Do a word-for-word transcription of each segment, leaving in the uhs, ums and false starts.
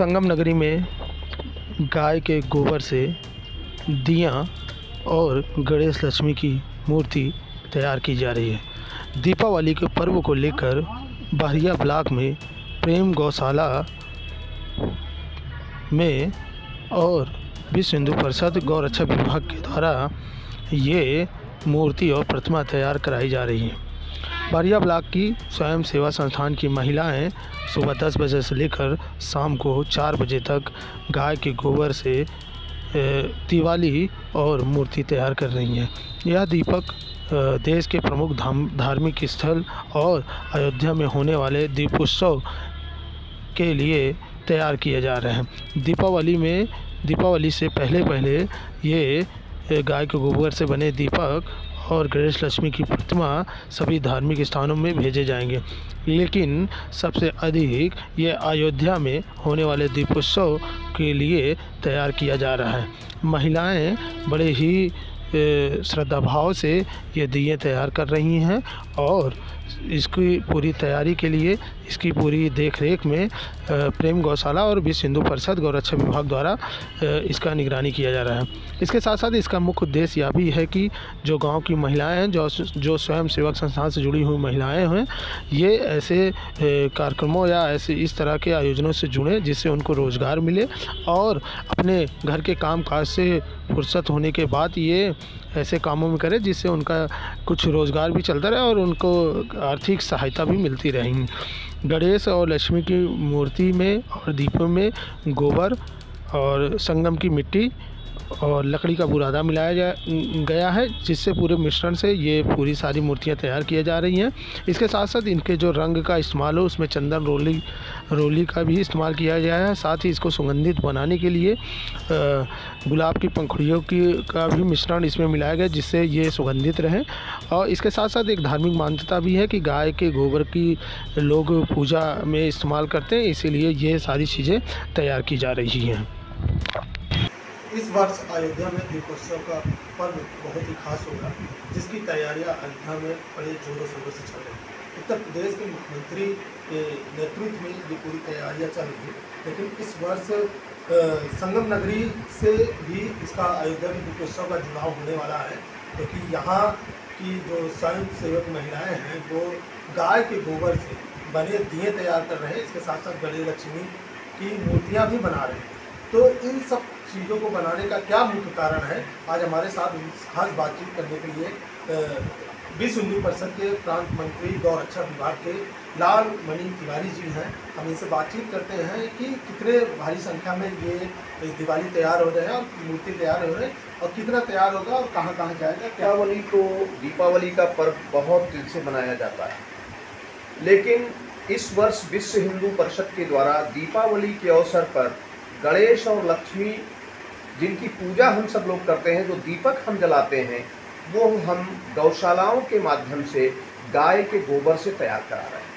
संगम नगरी में गाय के गोबर से दिया और गणेश लक्ष्मी की मूर्ति तैयार की जा रही है। दीपावली के पर्व को लेकर बहरिया ब्लॉक में प्रेम गौशाला में और विश्व हिंदू परिषद गौरक्षा विभाग के द्वारा ये मूर्ति और प्रतिमा तैयार कराई जा रही है। बहरिया ब्लॉक की स्वयं सेवा संस्थान की महिलाएं सुबह दस बजे से लेकर शाम को चार बजे तक गाय के गोबर से दिवाली और मूर्ति तैयार कर रही हैं। यह दीपक देश के प्रमुख धाम धार्मिक स्थल और अयोध्या में होने वाले दीपोत्सव के लिए तैयार किए जा रहे हैं। दीपावली में दीपावली से पहले पहले ये गाय के गोबर से बने दीपक और गणेश लक्ष्मी की प्रतिमा सभी धार्मिक स्थानों में भेजे जाएंगे, लेकिन सबसे अधिक ये अयोध्या में होने वाले दीपोत्सव के लिए तैयार किया जा रहा है। महिलाएं बड़े ही श्रद्धा भाव से ये दिए तैयार कर रही हैं और इसकी पूरी तैयारी के लिए इसकी पूरी देखरेख में प्रेम गौशाला और विश्व हिंदू परिषद गौरक्षा विभाग द्वारा इसका निगरानी किया जा रहा है। इसके साथ साथ इसका मुख्य उद्देश्य यह भी है कि जो गांव की महिलाएं हैं, जो जो स्वयं सेवक संस्थान से जुड़ी हुई महिलाएं हैं, ये ऐसे कार्यक्रमों या ऐसे इस तरह के आयोजनों से जुड़ें जिससे उनको रोज़गार मिले और अपने घर के काम काज से फुर्सत होने के बाद ये ऐसे कामों में करें जिससे उनका कुछ रोज़गार भी चलता रहे और उनको आर्थिक सहायता भी मिलती रहेगी। गणेश और लक्ष्मी की मूर्ति में और दीपों में गोबर और संगम की मिट्टी और लकड़ी का बुरादा मिलाया गया है, जिससे पूरे मिश्रण से ये पूरी सारी मूर्तियां तैयार किए जा रही हैं। इसके साथ साथ इनके जो रंग का इस्तेमाल हो उसमें चंदन रोली रोली का भी इस्तेमाल किया गया है। साथ ही इसको सुगंधित बनाने के लिए गुलाब की पंखुड़ियों की का भी मिश्रण इसमें मिलाया गया जिससे ये सुगंधित रहें। और इसके साथ साथ एक धार्मिक मान्यता भी है कि गाय के गोबर की लोग पूजा में इस्तेमाल करते हैं, इसीलिए ये सारी चीज़ें तैयार की जा रही हैं। इस वर्ष अयोध्या में दीपोत्सव का पर्व बहुत ही खास होगा, जिसकी तैयारियां अयोध्या में बड़े जोरों शोरों से चल रही हैं। उत्तर प्रदेश के मुख्यमंत्री के नेतृत्व में ये पूरी तैयारियां चल रही हैं, लेकिन इस वर्ष संगम नगरी से भी इसका अयोध्या में दीपोत्सव का जुड़ाव होने वाला है, क्योंकि तो यहाँ की जो स्वयं सेवक महिलाएँ हैं वो गाय के गोबर से बने दिए तैयार कर रहे हैं। इसके साथ साथ गणेश लक्ष्मी की मूर्तियाँ भी बना रहे हैं। तो इन सब चीज़ों को बनाने का क्या मुख्य कारण है, आज हमारे साथ खास बातचीत करने के लिए विश्व हिंदू परिषद के प्रांत मंत्री गौरक्षा अच्छा विभाग के लालमणि तिवारी जी हैं। हम इनसे बातचीत करते हैं कि कितने भारी संख्या में ये दिवाली तैयार हो रहे हैं और मूर्ति तैयार हो रहे हैं और कितना तैयार होगा और कहाँ कहाँ जाएगा। दीपावली को दीपावली का पर्व बहुत दिल से मनाया जाता है, लेकिन इस वर्ष विश्व हिंदू परिषद के द्वारा दीपावली के अवसर पर गणेश और लक्ष्मी जिनकी पूजा हम सब लोग करते हैं, जो दीपक हम जलाते हैं, वो हम गौशालाओं के माध्यम से गाय के गोबर से तैयार करा रहे हैं।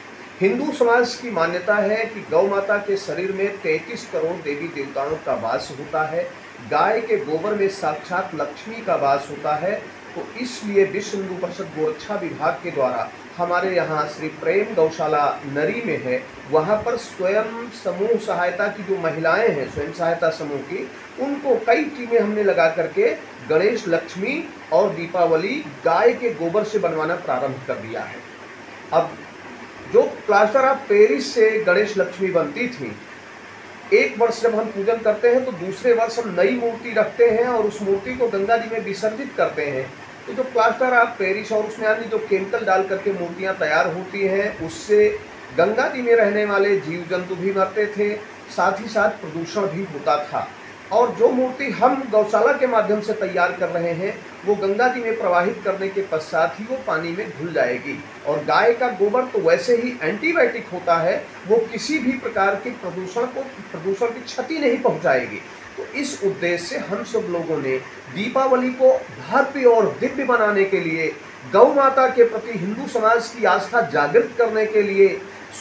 हिंदू समाज की मान्यता है कि गौ माता के शरीर में तैंतीस करोड़ देवी देवताओं का वास होता है, गाय के गोबर में साक्षात लक्ष्मी का वास होता है। तो इसलिए विश्व हिंदू परिषद गोरक्षा विभाग के द्वारा हमारे यहाँ श्री प्रेम गौशाला नरी में है, वहाँ पर स्वयं समूह सहायता की जो महिलाएं हैं, स्वयं सहायता समूह की, उनको कई टीमें हमने लगा करके गणेश लक्ष्मी और दीपावली गाय के गोबर से बनवाना प्रारंभ कर दिया है। अब जो प्लास्टर ऑफ पेरिस से गणेश लक्ष्मी बनती थी, एक वर्ष जब हम पूजन करते हैं तो दूसरे वर्ष हम नई मूर्ति रखते हैं और उस मूर्ति को गंगा जी में विसर्जित करते हैं। तो जो प्लास्टर ऑफ पेरिस और उसमें यानी जो केमिकल डाल करके मूर्तियां तैयार होती हैं, उससे गंगा जी में रहने वाले जीव जंतु भी मरते थे, साथ ही साथ प्रदूषण भी होता था। और जो मूर्ति हम गौशाला के माध्यम से तैयार कर रहे हैं वो गंगा जी में प्रवाहित करने के पश्चात ही वो पानी में घुल जाएगी। और गाय का गोबर तो वैसे ही एंटीबायोटिक होता है, वो किसी भी प्रकार के प्रदूषण को प्रदूषण की क्षति नहीं पहुंचाएगी। तो इस उद्देश्य से हम सब लोगों ने दीपावली को भव्य और दिव्य बनाने के लिए, गौ माता के प्रति हिंदू समाज की आस्था जागृत करने के लिए,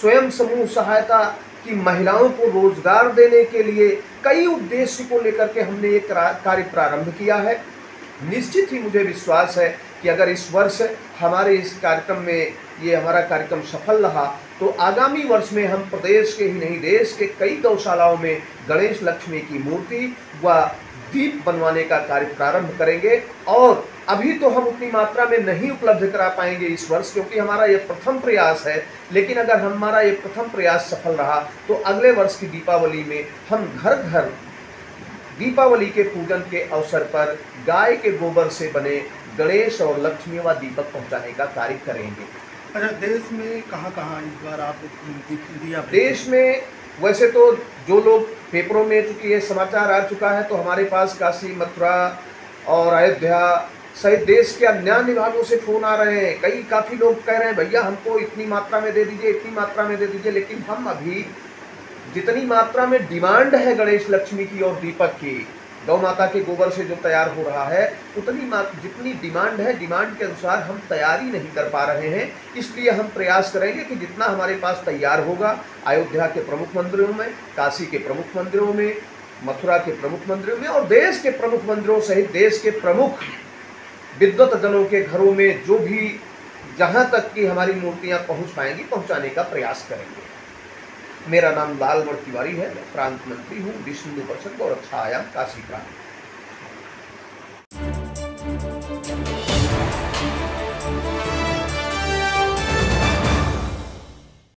स्वयं समूह सहायता कि महिलाओं को रोजगार देने के लिए, कई उद्देश्य को लेकर के हमने ये कार्य प्रारंभ किया है। निश्चित ही मुझे विश्वास है कि अगर इस वर्ष हमारे इस कार्यक्रम में ये हमारा कार्यक्रम सफल रहा तो आगामी वर्ष में हम प्रदेश के ही नहीं देश के कई गौशालाओं में गणेश लक्ष्मी की मूर्ति व दीप बनवाने का कार्य प्रारंभ करेंगे। और अभी तो हम उतनी मात्रा में नहीं उपलब्ध करा पाएंगे इस वर्ष, क्योंकि हमारा ये प्रथम प्रयास है, लेकिन अगर हमारा ये प्रथम प्रयास सफल रहा तो अगले वर्ष की दीपावली में हम घर घर दीपावली के पूजन के अवसर पर गाय के गोबर से बने गणेश और लक्ष्मी व दीपक पहुंचाने का कार्य करेंगे। अच्छा, देश में कहां कहां इस बार आप दिया? देश में वैसे तो जो लोग पेपरों में चूँकि ये समाचार आ चुका है तो हमारे पास काशी, मथुरा और अयोध्या सहित देश के अन्य विभागों से फ़ोन आ रहे हैं। कई काफ़ी लोग कह रहे हैं भैया हमको इतनी मात्रा में दे दीजिए, इतनी मात्रा में दे दीजिए, लेकिन हम अभी जितनी मात्रा में डिमांड है गणेश लक्ष्मी की और दीपक की, गौ माता के गोबर से जो तैयार हो रहा है, उतनी जितनी डिमांड है डिमांड के अनुसार हम तैयारी नहीं कर पा रहे हैं। इसलिए हम प्रयास करेंगे कि जितना हमारे पास तैयार होगा अयोध्या के प्रमुख मंदिरों में, काशी के प्रमुख मंदिरों में, मथुरा के प्रमुख मंदिरों में और देश के प्रमुख मंदिरों सहित देश के प्रमुख विद्वत दलों के घरों में जो भी जहाँ तक कि हमारी मूर्तियाँ पहुँच पाएंगी पहुँचाने का प्रयास करेंगे। मेरा नाम लालमणि तिवारी है, मैं प्रांत मंत्री हूँ विश्व हिंदू परिषद और अच्छा आयाम काशी प्रांत।